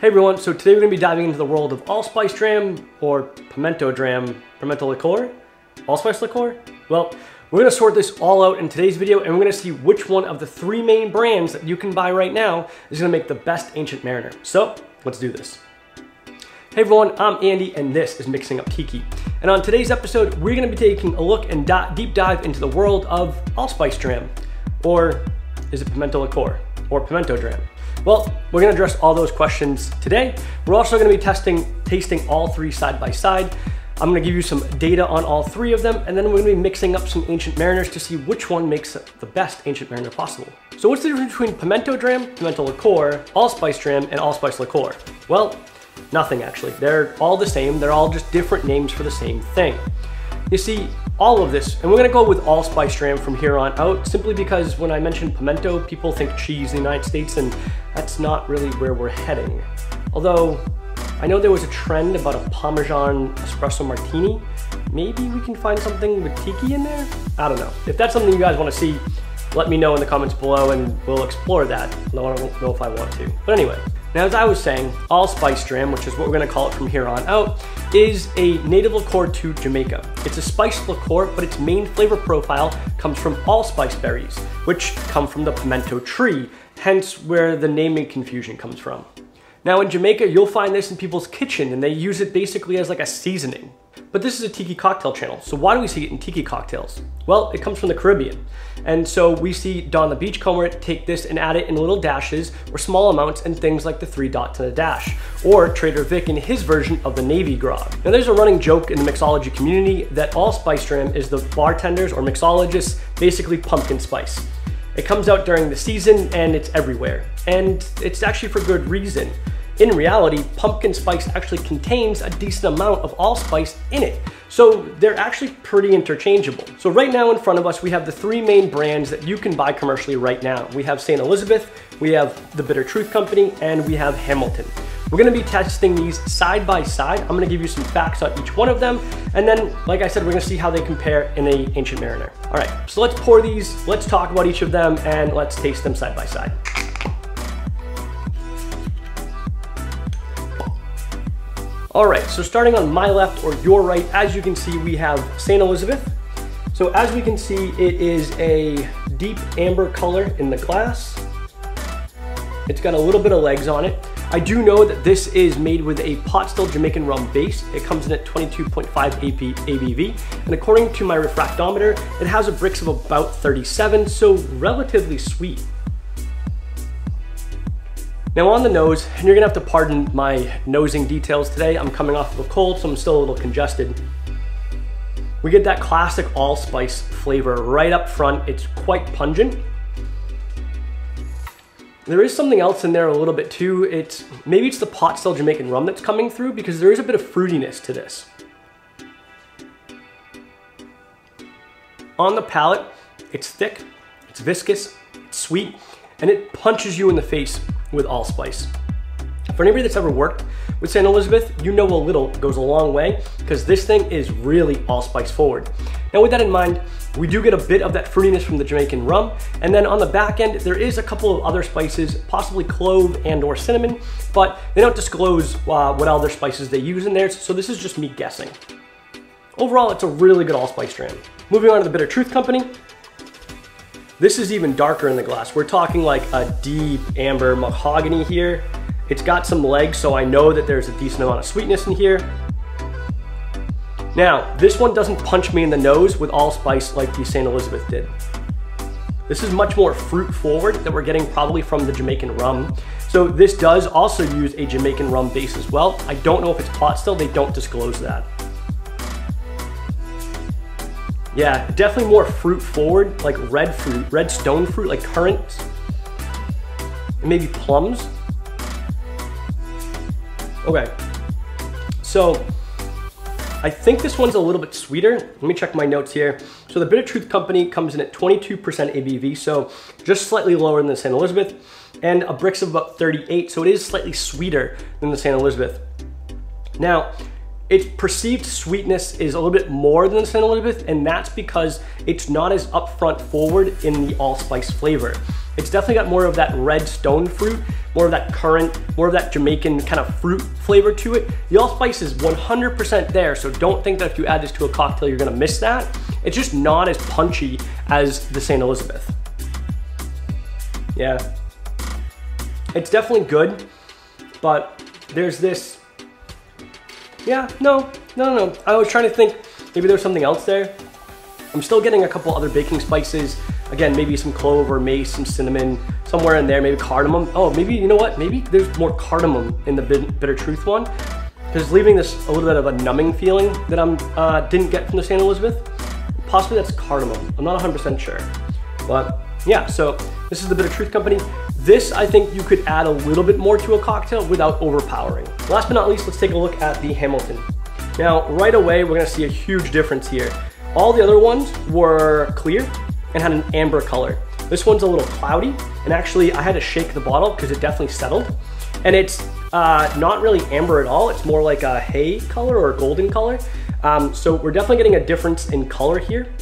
Hey everyone, so today we're going to be diving into the world of Allspice Dram, or Pimento Dram, Pimento Liqueur? Allspice Liqueur? Well, we're going to sort this all out in today's video, and we're going to see which one of the three main brands that you can buy right now is going to make the best Ancient Mariner. So, let's do this. Hey everyone, I'm Andy, and this is Mixing Up Tiki. And on today's episode, we're going to be taking a look and deep dive into the world of Allspice Dram, or is it Pimento Liqueur, or Pimento Dram? Well, we're going to address all those questions today. We're also going to be tasting all three side by side. I'm going to give you some data on all three of them, and then we're going to be mixing up some Ancient Mariners to see which one makes the best Ancient Mariner possible. So what's the difference between Pimento Dram, Pimento Liqueur, Allspice Dram, and Allspice Liqueur? Well, nothing actually. They're all the same. They're all just different names for the same thing. You see, all of this, and we're gonna go with Allspice Dram from here on out, simply because when I mention pimento, people think cheese in the United States, and that's not really where we're heading. Although, I know there was a trend about a Parmesan espresso martini. Maybe we can find something with tiki in there? I don't know. If that's something you guys wanna see, let me know in the comments below and we'll explore that. No, I don't know if I want to, but anyway. Now, as I was saying, Allspice Dram, which is what we're gonna call it from here on out, is a native liqueur to Jamaica. It's a spiced liqueur, but its main flavor profile comes from allspice berries, which come from the pimento tree, hence where the naming confusion comes from. Now in Jamaica, you'll find this in people's kitchen, and they use it basically as like a seasoning. But this is a tiki cocktail channel, so why do we see it in tiki cocktails? Well, it comes from the Caribbean. And so we see Don the Beachcomber take this and add it in little dashes or small amounts and things like the 3 dots and a dash, or Trader Vic in his version of the Navy Grog. Now there's a running joke in the mixology community that Allspice Dram is the bartenders or mixologists, basically pumpkin spice. It comes out during the season and it's everywhere. And it's actually for good reason. In reality, pumpkin spice actually contains a decent amount of allspice in it. So they're actually pretty interchangeable. So right now in front of us, we have the three main brands that you can buy commercially right now. We have St. Elizabeth, we have the Bitter Truth Company, and we have Hamilton. We're gonna be testing these side by side. I'm gonna give you some facts on each one of them. And then, like I said, we're gonna see how they compare in an Ancient Mariner. All right, so let's pour these, let's talk about each of them, and let's taste them side by side. All right, so starting on my left or your right, as you can see, we have St. Elizabeth. So as we can see, it is a deep amber color in the glass. It's got a little bit of legs on it. I do know that this is made with a pot still Jamaican rum base. It comes in at 22.5 ABV. And according to my refractometer, it has a Brix of about 37, so relatively sweet. Now on the nose, and you're gonna have to pardon my nosing details today, I'm coming off of a cold, so I'm still a little congested. We get that classic allspice flavor right up front. It's quite pungent. There is something else in there a little bit too. Maybe it's the pot still Jamaican rum that's coming through, because there is a bit of fruitiness to this. On the palate, it's thick, it's viscous, it's sweet, and it punches you in the face with allspice. For anybody that's ever worked with St. Elizabeth, you know a little goes a long way, because this thing is really allspice forward. Now with that in mind, we do get a bit of that fruitiness from the Jamaican rum, and then on the back end, there is a couple of other spices, possibly clove and or cinnamon, but they don't disclose what other spices they use in there, so this is just me guessing. Overall, it's a really good allspice dram. Moving on to the Bitter Truth Company. This is even darker in the glass. We're talking like a deep amber mahogany here. It's got some legs, so I know that there's a decent amount of sweetness in here. Now, this one doesn't punch me in the nose with allspice like the St. Elizabeth did. This is much more fruit forward that we're getting probably from the Jamaican rum. So this does also use a Jamaican rum base as well. I don't know if it's pot still, they don't disclose that. Yeah, definitely more fruit forward, like red fruit, red stone fruit, like currants, and maybe plums. Okay, so I think this one's a little bit sweeter. Let me check my notes here. So the Bitter Truth Company comes in at 22% ABV, so just slightly lower than the St. Elizabeth, and a Brix of about 38, so it is slightly sweeter than the St. Elizabeth. Now, its perceived sweetness is a little bit more than St. Elizabeth, and that's because it's not as upfront forward in the allspice flavor. It's definitely got more of that red stone fruit, more of that currant, more of that Jamaican kind of fruit flavor to it. The allspice is 100% there, so don't think that if you add this to a cocktail, you're gonna miss that. It's just not as punchy as the St. Elizabeth. Yeah, it's definitely good, but there's this, yeah, no. I was trying to think, maybe there's something else there. I'm still getting a couple other baking spices. Again, maybe some clove or mace, some cinnamon, somewhere in there, maybe cardamom. Oh, maybe, you know what? Maybe there's more cardamom in the Bitter Truth one, because leaving this a little bit of a numbing feeling that I didn't get from the St. Elizabeth. Possibly that's cardamom. I'm not 100% sure, but yeah, so this is the Bitter Truth Company. This, I think you could add a little bit more to a cocktail without overpowering. Last but not least, let's take a look at the Hamilton. Now, right away, we're gonna see a huge difference here. All the other ones were clear and had an amber color. This one's a little cloudy, and actually I had to shake the bottle because it definitely settled. And it's not really amber at all. It's more like a hay color or a golden color. So we're definitely getting a difference in color here.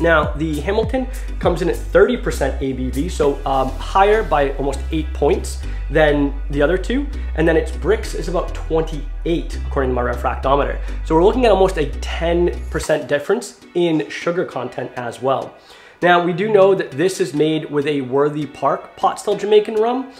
Now, the Hamilton comes in at 30% ABV, so higher by almost 8 points than the other two. And then its Brix is about 28, according to my refractometer. So we're looking at almost a 10% difference in sugar content as well. Now, we do know that this is made with a Worthy Park pot still Jamaican rum.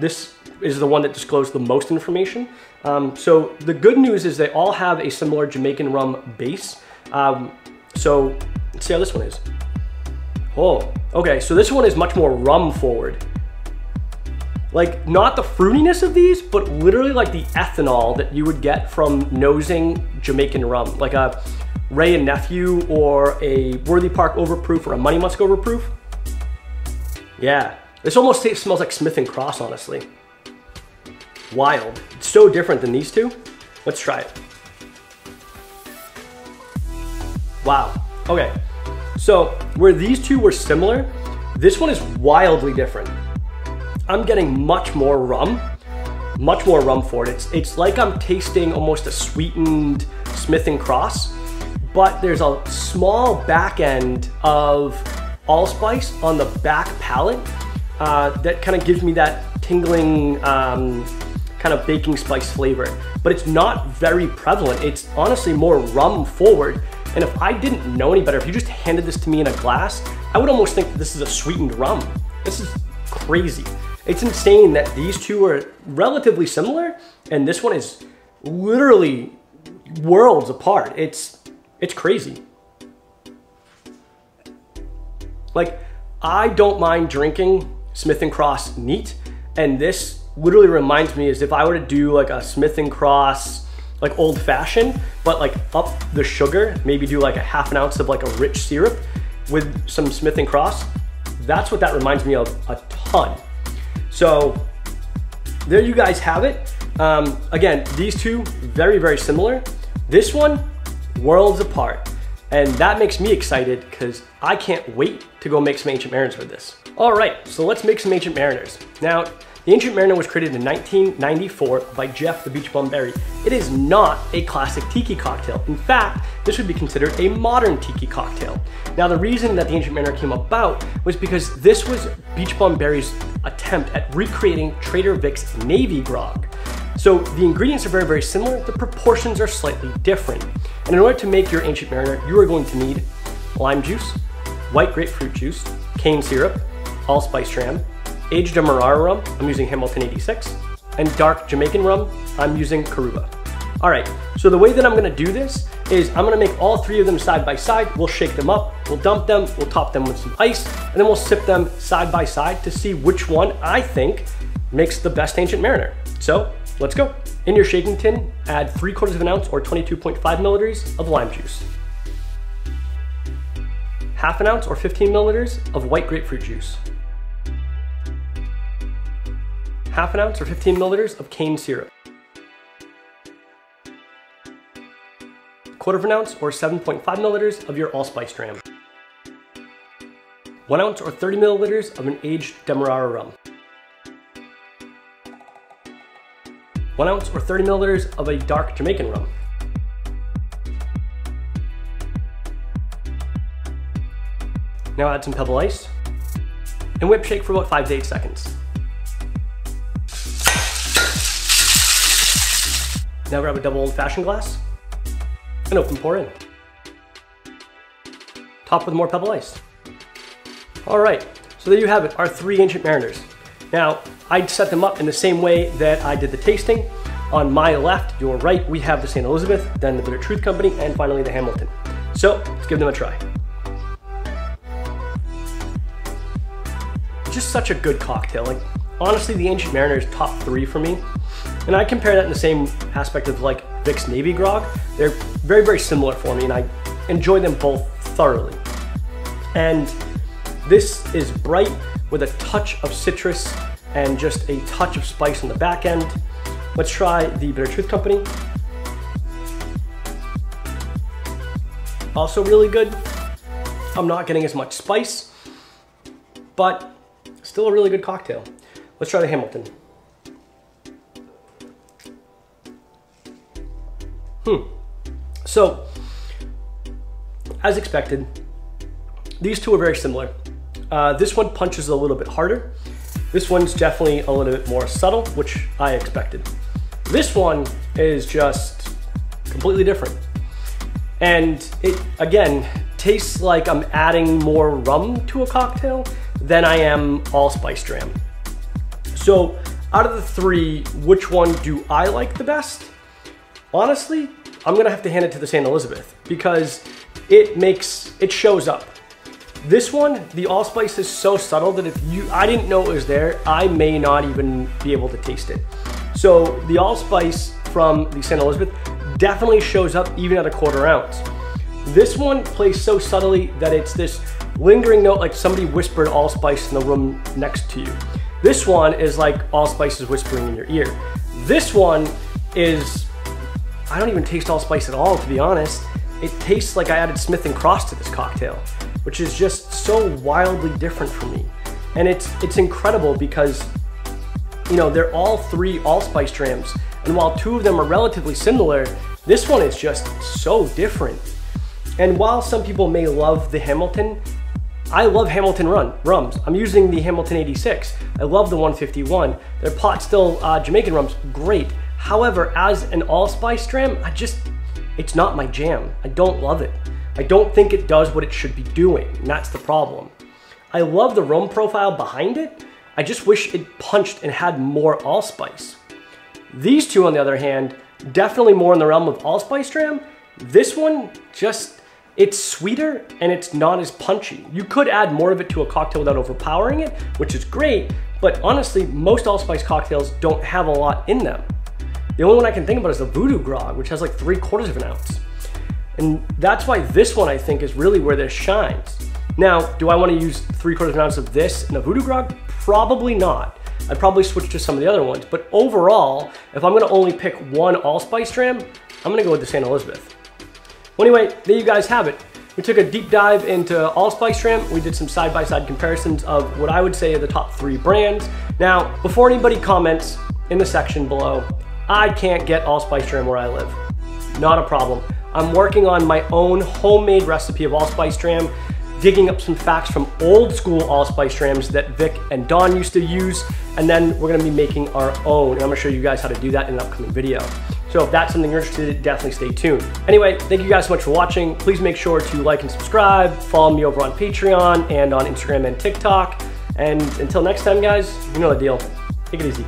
This is the one that disclosed the most information. So the good news is they all have a similar Jamaican rum base. So let's see how this one is. Oh, okay, so this one is much more rum forward. Like, not the fruitiness of these, but literally like the ethanol that you would get from nosing Jamaican rum, like a Ray and Nephew or a Worthy Park Overproof or a Money Musk Overproof. Yeah, this almost smells like Smith and Cross, honestly. Wild. It's so different than these two. Let's try it. Wow. Okay, so where these two were similar, this one is wildly different. I'm getting much more rum for it. It's like I'm tasting almost a sweetened Smith and Cross, but there's a small back end of allspice on the back palate that kind of gives me that tingling kind of baking spice flavor. But it's not very prevalent. It's honestly more rum forward. And if I didn't know any better, if you just handed this to me in a glass, I would almost think that this is a sweetened rum. This is crazy. It's insane that these two are relatively similar and this one is literally worlds apart. It's crazy. Like, I don't mind drinking Smith and Cross neat, and this literally reminds me as if I were to do like a Smith and Cross like old fashioned, but like up the sugar, maybe do like a half an ounce of like a rich syrup with some Smith and Cross. That's what that reminds me of a ton. So there you guys have it. Again, these two, very, very similar. This one, worlds apart. And that makes me excited because I can't wait to go make some Ancient Mariners with this. All right, so let's make some Ancient Mariners. Now, the Ancient Mariner was created in 1994 by Jeff the Beachbum Berry. It is not a classic tiki cocktail. In fact, this would be considered a modern tiki cocktail. Now, the reason that the Ancient Mariner came about was because this was Beachbum Berry's attempt at recreating Trader Vic's Navy Grog. So the ingredients are very, very similar. The proportions are slightly different. And in order to make your Ancient Mariner, you are going to need lime juice, white grapefruit juice, cane syrup, allspice dram, aged Demerara rum, I'm using Hamilton 86, and dark Jamaican rum, I'm using Karuba. All right, so the way that I'm gonna do this is I'm gonna make all three of them side by side, we'll shake them up, we'll dump them, we'll top them with some ice, and then we'll sip them side by side to see which one I think makes the best Ancient Mariner. So let's go. In your shaking tin, add 3/4 ounce or 22.5 milliliters of lime juice, 1/2 ounce or 15 milliliters of white grapefruit juice, 1/2 ounce or 15 milliliters of cane syrup, 1/4 ounce or 7.5 milliliters of your allspice dram, 1 ounce or 30 milliliters of an aged Demerara rum, 1 ounce or 30 milliliters of a dark Jamaican rum, . Now add some pebble ice and whip shake for about 5 to 8 seconds. Now grab a double old-fashioned glass and open pour in. Top with more pebble ice. All right, so there you have it, our three Ancient Mariners. Now, I'd set them up in the same way that I did the tasting. On my left, your right, we have the St. Elizabeth, then the Bitter Truth Company, and finally the Hamilton. So, let's give them a try. Just such a good cocktail. Like, honestly, the Ancient Mariner is top three for me. And I compare that in the same aspect of like Vic's Navy Grog. They're very, very similar for me, and I enjoy them both thoroughly. And this is bright with a touch of citrus and just a touch of spice on the back end. Let's try the Bitter Truth Company. Also really good. I'm not getting as much spice, but still a really good cocktail. Let's try the Hamilton. So, as expected, these two are very similar. This one punches a little bit harder. This one's definitely a little bit more subtle, which I expected. This one is just completely different. And it, again, tastes like I'm adding more rum to a cocktail than I am Allspice Dram. So out of the three, which one do I like the best? Honestly, I'm gonna have to hand it to the St. Elizabeth because it shows up. This one, the allspice is so subtle that I didn't know it was there, I may not even be able to taste it. So the allspice from the St. Elizabeth definitely shows up even at a 1/4 ounce. This one plays so subtly that it's this lingering note like somebody whispered allspice in the room next to you. This one is like allspice is whispering in your ear. This one is, I don't even taste allspice at all, to be honest. It tastes like I added Smith and Cross to this cocktail, which is just so wildly different for me. And it's incredible because, you know, they're all three allspice drams. And while two of them are relatively similar, this one is just so different. And while some people may love the Hamilton, I love Hamilton rums. I'm using the Hamilton 86. I love the 151. Their pot still Jamaican rums, great. However, as an allspice dram, it's not my jam. I don't love it. I don't think it does what it should be doing, and that's the problem. I love the rum profile behind it. I just wish it punched and had more allspice. These two, on the other hand, definitely more in the realm of allspice dram. This one, just, it's sweeter and it's not as punchy. You could add more of it to a cocktail without overpowering it, which is great, but honestly, most allspice cocktails don't have a lot in them. The only one I can think about is the Voodoo Grog, which has like 3/4 ounces. And that's why this one, I think, is really where this shines. Now, do I want to use 3/4 ounce of this in a Voodoo Grog? Probably not. I'd probably switch to some of the other ones. But overall, if I'm going to only pick one allspice dram, I'm going to go with the St. Elizabeth. Well, anyway, there you guys have it. We took a deep dive into allspice dram. We did some side-by-side comparisons of what I would say are the top three brands. Now, before anybody comments in the section below, I can't get allspice dram where I live. Not a problem. I'm working on my own homemade recipe of allspice dram, digging up some facts from old school allspice drams that Vic and Don used to use, and then we're gonna be making our own, and I'm gonna show you guys how to do that in an upcoming video. So if that's something you're interested in, definitely stay tuned. Anyway, thank you guys so much for watching. Please make sure to like and subscribe, follow me over on Patreon and on Instagram and TikTok, and until next time guys, you know the deal, take it easy.